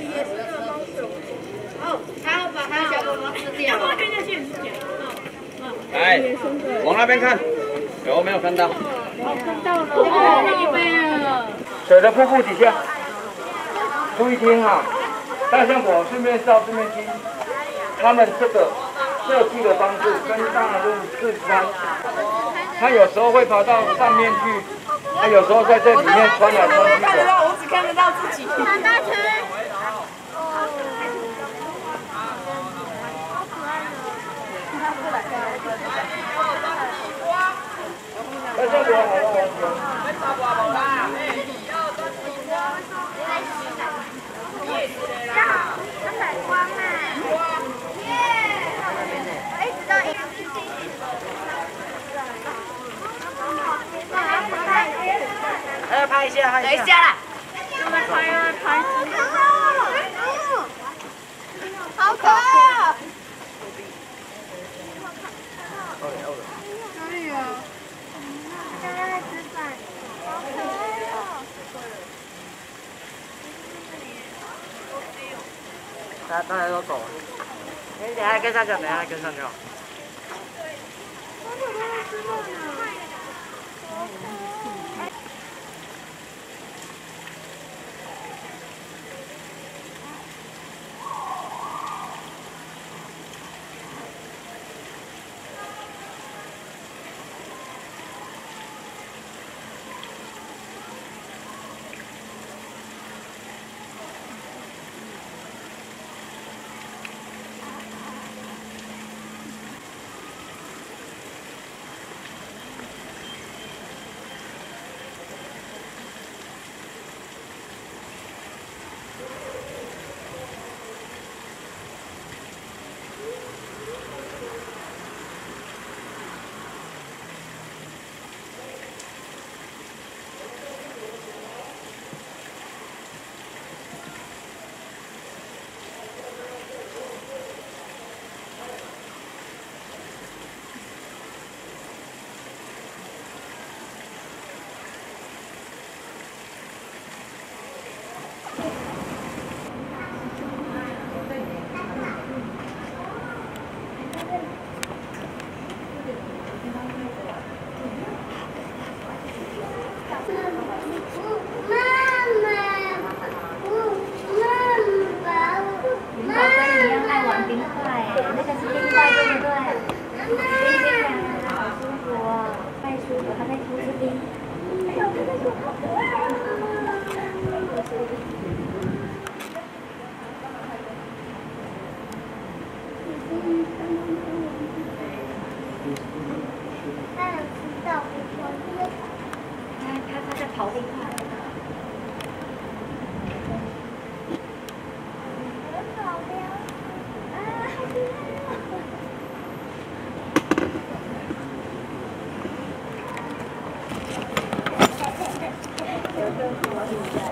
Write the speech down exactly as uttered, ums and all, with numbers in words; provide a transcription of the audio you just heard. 也是那猫手。哦，他要把他小狗狗吃掉。然后跟着去吃掉。来，往那边看，有没有看到？看到了，这个一杯了。水的瀑布底下，注意听哈，大象狗顺便照顺便听，他们这个设计的方式跟大陆四川，它有时候会跑到上面去。 他有时候在这里面穿来穿去的，我只看得到自己。长大圈，好可爱哦！大家好。 拍一下，等一下啦！要拍啊拍！好可爱！哪里啊？在吃饭，好可爱哦！大大家都走了，你等下跟上去，等下跟上去。我怎么没吃饭呢？ Thank you.